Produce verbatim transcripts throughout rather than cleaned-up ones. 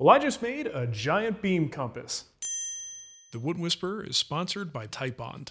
Well, I just made a giant beam compass. The Wood Whisperer is sponsored by Titebond.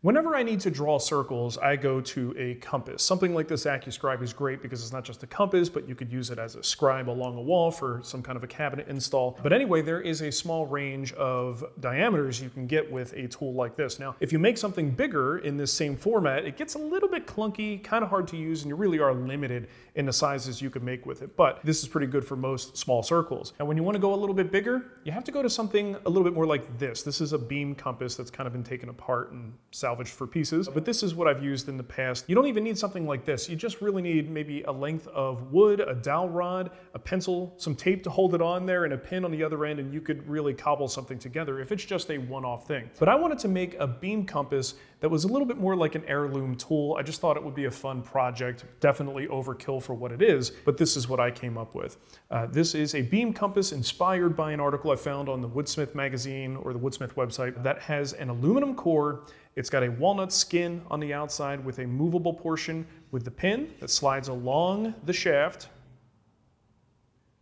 Whenever I need to draw circles, I go to a compass. Something like this AccuScribe is great because it's not just a compass, but you could use it as a scribe along a wall for some kind of a cabinet install. But anyway, there is a small range of diameters you can get with a tool like this. Now, if you make something bigger in this same format, it gets a little bit clunky, kind of hard to use, and you really are limited in the sizes you can make with it. But this is pretty good for most small circles. And when you want to go a little bit bigger, you have to go to something a little bit more like this. This is a beam compass that's kind of been taken apart and salvaged for pieces, but this is what I've used in the past. You don't even need something like this. You just really need maybe a length of wood, a dowel rod, a pencil, some tape to hold it on there, and a pin on the other end, and you could really cobble something together if it's just a one-off thing. But I wanted to make a beam compass that was a little bit more like an heirloom tool. I just thought it would be a fun project, definitely overkill for what it is, but this is what I came up with. Uh, this is a beam compass inspired by an article I found on the Woodsmith magazine or the Woodsmith website that has an aluminum core. It's got a walnut skin on the outside with a movable portion with the pin that slides along the shaft.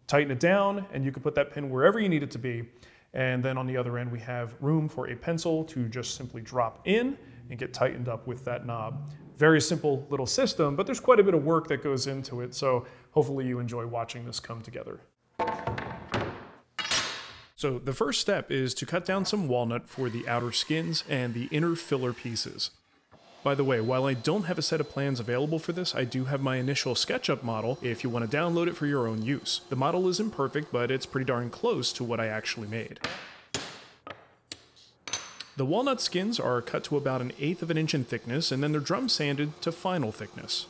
Tighten it down and you can put that pin wherever you need it to be. And then on the other end, we have room for a pencil to just simply drop in and get tightened up with that knob. Very simple little system, but there's quite a bit of work that goes into it. So hopefully you enjoy watching this come together. So the first step is to cut down some walnut for the outer skins and the inner filler pieces. By the way, while I don't have a set of plans available for this, I do have my initial SketchUp model if you want to download it for your own use. The model is imperfect, but it's pretty darn close to what I actually made. The walnut skins are cut to about an eighth of an inch in thickness, and then they're drum sanded to final thickness.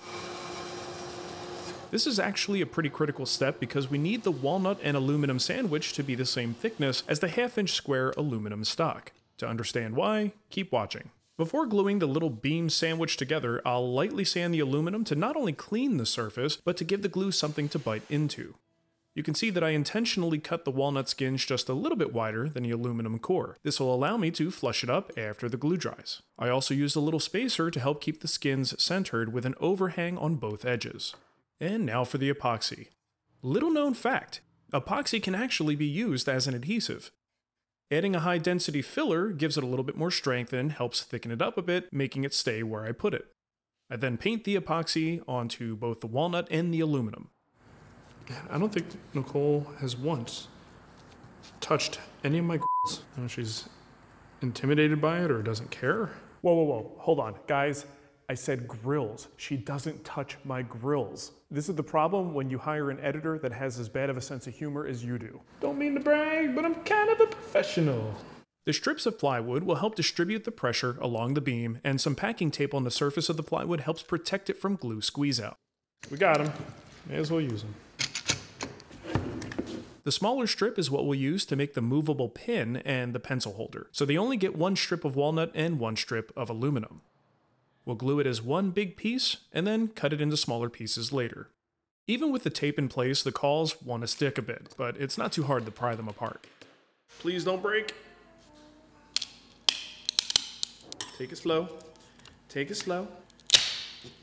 This is actually a pretty critical step because we need the walnut and aluminum sandwich to be the same thickness as the half inch square aluminum stock. To understand why, keep watching. Before gluing the little beam sandwich together, I'll lightly sand the aluminum to not only clean the surface, but to give the glue something to bite into. You can see that I intentionally cut the walnut skins just a little bit wider than the aluminum core. This will allow me to flush it up after the glue dries. I also used a little spacer to help keep the skins centered with an overhang on both edges. And now for the epoxy. Little known fact, epoxy can actually be used as an adhesive. Adding a high density filler gives it a little bit more strength and helps thicken it up a bit, making it stay where I put it. I then paint the epoxy onto both the walnut and the aluminum. I don't think Nicole has once touched any of my quills. I don't know if she's intimidated by it or doesn't care. Whoa, whoa, whoa, hold on, guys. I said grills. She doesn't touch my grills. This is the problem when you hire an editor that has as bad of a sense of humor as you do. Don't mean to brag, but I'm kind of a professional. The strips of plywood will help distribute the pressure along the beam, and some packing tape on the surface of the plywood helps protect it from glue squeeze out. We got them. May as well use them. The smaller strip is what we'll use to make the movable pin and the pencil holder. So they only get one strip of walnut and one strip of aluminum. We'll glue it as one big piece and then cut it into smaller pieces later. Even with the tape in place, the cauls want to stick a bit, but it's not too hard to pry them apart. Please don't break. Take it slow. Take it slow.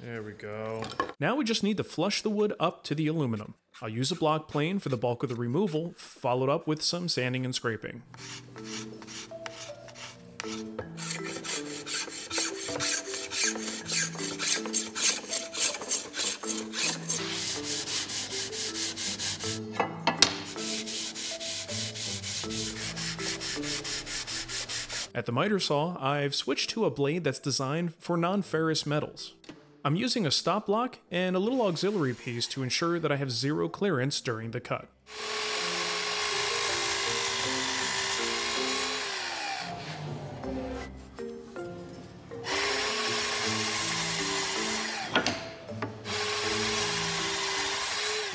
There we go. Now we just need to flush the wood up to the aluminum. I'll use a block plane for the bulk of the removal, followed up with some sanding and scraping. At the miter saw, I've switched to a blade that's designed for non-ferrous metals. I'm using a stop block and a little auxiliary piece to ensure that I have zero clearance during the cut.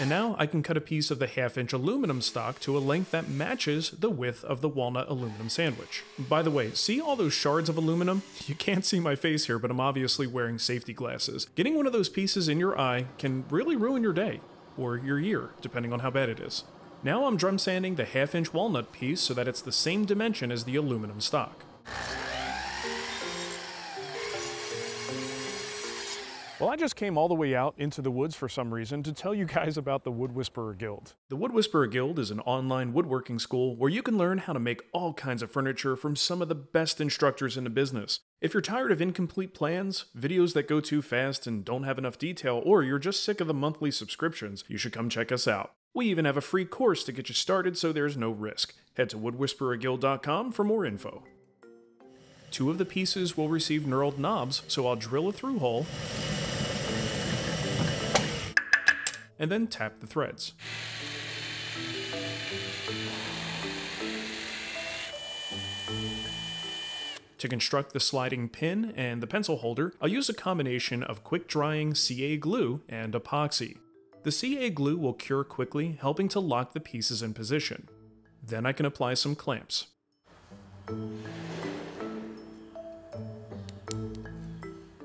And now I can cut a piece of the half-inch aluminum stock to a length that matches the width of the walnut aluminum sandwich. By the way, see all those shards of aluminum? You can't see my face here, but I'm obviously wearing safety glasses. Getting one of those pieces in your eye can really ruin your day, or your year, depending on how bad it is. Now I'm drum sanding the half-inch walnut piece so that it's the same dimension as the aluminum stock. Well, I just came all the way out into the woods for some reason to tell you guys about the Wood Whisperer Guild. The Wood Whisperer Guild is an online woodworking school where you can learn how to make all kinds of furniture from some of the best instructors in the business. If you're tired of incomplete plans, videos that go too fast and don't have enough detail, or you're just sick of the monthly subscriptions, you should come check us out. We even have a free course to get you started, so there's no risk. Head to wood whisperer guild dot com for more info. Two of the pieces will receive knurled knobs, so I'll drill a through hole and then tap the threads. To construct the sliding pin and the pencil holder, I'll use a combination of quick-drying C A glue and epoxy. The C A glue will cure quickly, helping to lock the pieces in position. Then I can apply some clamps.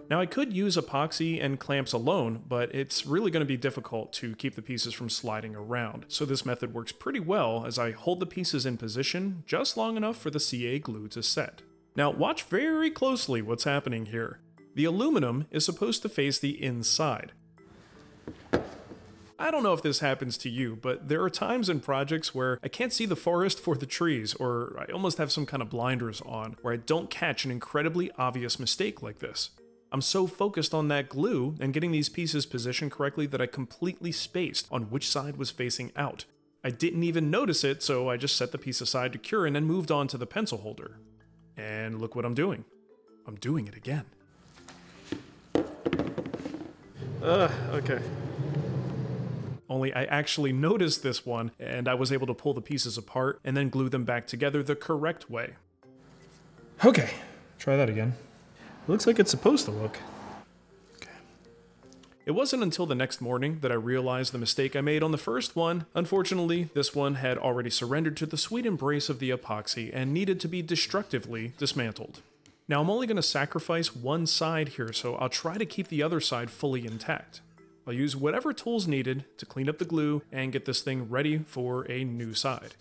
Now I could use epoxy and clamps alone, but it's really going to be difficult to keep the pieces from sliding around. So this method works pretty well as I hold the pieces in position just long enough for the C A glue to set. Now watch very closely what's happening here. The aluminum is supposed to face the inside. I don't know if this happens to you, but there are times in projects where I can't see the forest for the trees, or I almost have some kind of blinders on, where I don't catch an incredibly obvious mistake like this. I'm so focused on that glue and getting these pieces positioned correctly that I completely spaced on which side was facing out. I didn't even notice it, so I just set the piece aside to cure and then moved on to the pencil holder. And look what I'm doing. I'm doing it again. Ugh, okay. Only I actually noticed this one, and I was able to pull the pieces apart and then glue them back together the correct way. Okay, try that again. It looks like it's supposed to look. Okay. It wasn't until the next morning that I realized the mistake I made on the first one. Unfortunately, this one had already surrendered to the sweet embrace of the epoxy and needed to be destructively dismantled. Now I'm only going to sacrifice one side here, so I'll try to keep the other side fully intact. I'll use whatever tools needed to clean up the glue and get this thing ready for a new side.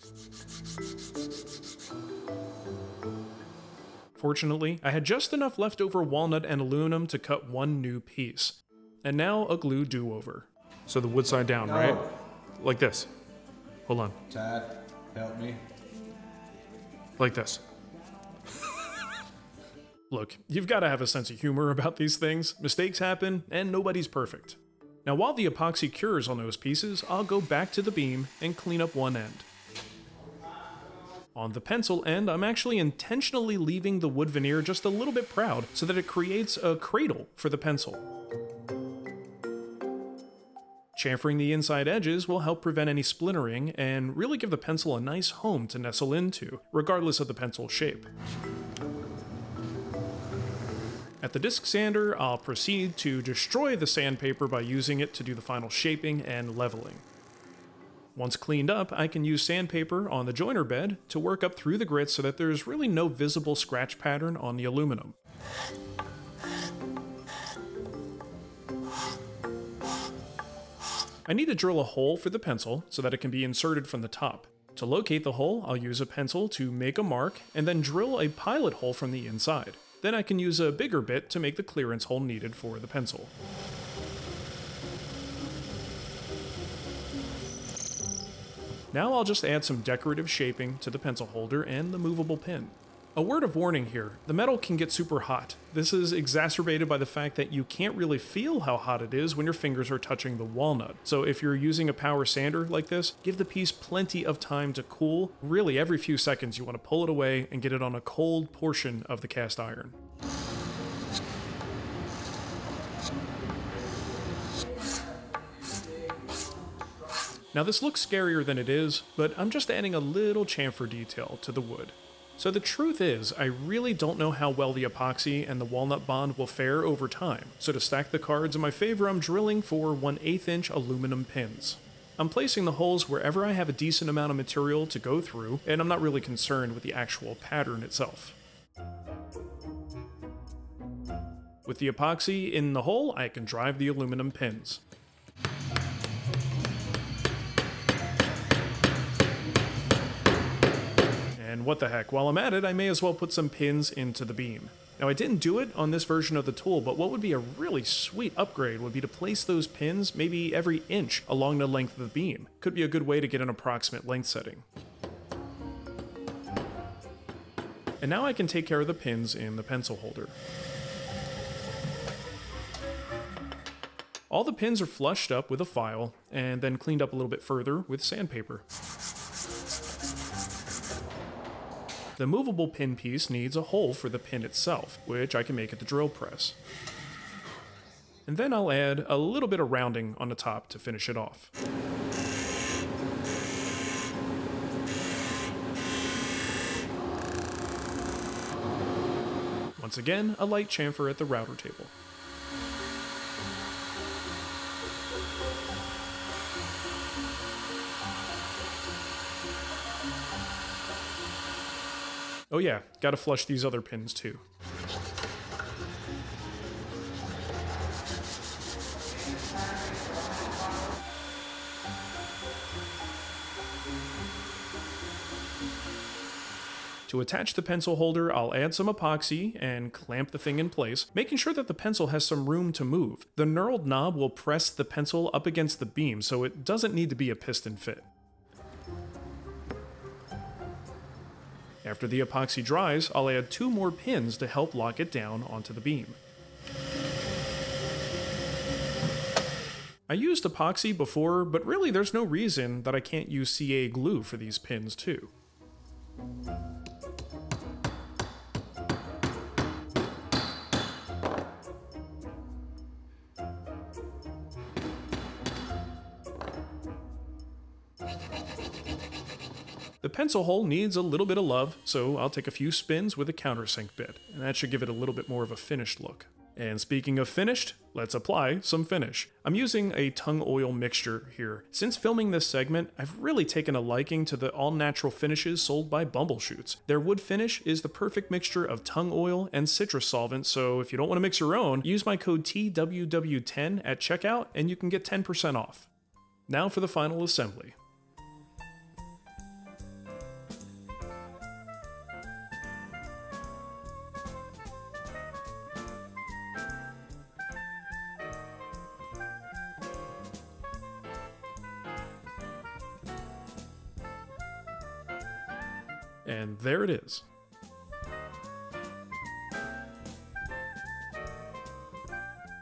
Fortunately, I had just enough leftover walnut and aluminum to cut one new piece. And now a glue do-over. So the wood side down, no. Right? Like this. Hold on. Tad, help me. Like this. Look, you've got to have a sense of humor about these things. Mistakes happen, and nobody's perfect. Now while the epoxy cures on those pieces, I'll go back to the beam and clean up one end. On the pencil end, I'm actually intentionally leaving the wood veneer just a little bit proud so that it creates a cradle for the pencil. Chamfering the inside edges will help prevent any splintering and really give the pencil a nice home to nestle into, regardless of the pencil shape. At the disc sander, I'll proceed to destroy the sandpaper by using it to do the final shaping and leveling. Once cleaned up, I can use sandpaper on the joiner bed to work up through the grits so that there's really no visible scratch pattern on the aluminum. I need to drill a hole for the pencil so that it can be inserted from the top. To locate the hole, I'll use a pencil to make a mark and then drill a pilot hole from the inside. Then I can use a bigger bit to make the clearance hole needed for the pencil. Now I'll just add some decorative shaping to the pencil holder and the movable pin. A word of warning here, the metal can get super hot. This is exacerbated by the fact that you can't really feel how hot it is when your fingers are touching the walnut. So if you're using a power sander like this, give the piece plenty of time to cool. Really, every few seconds you want to pull it away and get it on a cold portion of the cast iron. Now this looks scarier than it is, but I'm just adding a little chamfer detail to the wood. So the truth is, I really don't know how well the epoxy and the walnut bond will fare over time, so to stack the cards in my favor, I'm drilling for one eighth inch aluminum pins. I'm placing the holes wherever I have a decent amount of material to go through, and I'm not really concerned with the actual pattern itself. With the epoxy in the hole, I can drive the aluminum pins. And what the heck, while I'm at it, I may as well put some pins into the beam. Now, I didn't do it on this version of the tool, but what would be a really sweet upgrade would be to place those pins maybe every inch along the length of the beam. Could be a good way to get an approximate length setting. And now I can take care of the pins in the pencil holder. All the pins are flushed up with a file and then cleaned up a little bit further with sandpaper. The movable pin piece needs a hole for the pin itself, which I can make at the drill press. And then I'll add a little bit of rounding on the top to finish it off. Once again, a light chamfer at the router table. Oh yeah, gotta flush these other pins too. To attach the pencil holder, I'll add some epoxy and clamp the thing in place, making sure that the pencil has some room to move. The knurled knob will press the pencil up against the beam, so it doesn't need to be a piston fit. After the epoxy dries, I'll add two more pins to help lock it down onto the beam. I used epoxy before, but really there's no reason that I can't use C A glue for these pins too. The pencil hole needs a little bit of love, so I'll take a few spins with a countersink bit, and that should give it a little bit more of a finished look. And speaking of finished, let's apply some finish. I'm using a tung oil mixture here. Since filming this segment, I've really taken a liking to the all-natural finishes sold by Bumblechutes. Their wood finish is the perfect mixture of tung oil and citrus solvent, so if you don't want to mix your own, use my code T W W ten at checkout and you can get ten percent off. Now for the final assembly. And there it is.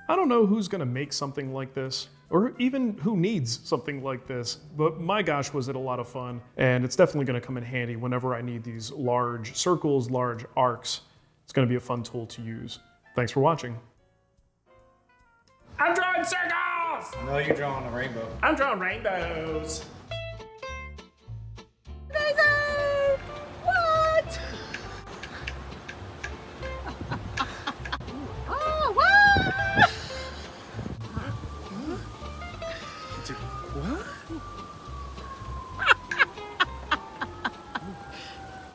I don't know who's gonna make something like this, or even who needs something like this, but my gosh, was it a lot of fun. And it's definitely gonna come in handy whenever I need these large circles, large arcs. It's gonna be a fun tool to use. Thanks for watching. I'm drawing circles! No, you're drawing a rainbow. I'm drawing rainbows.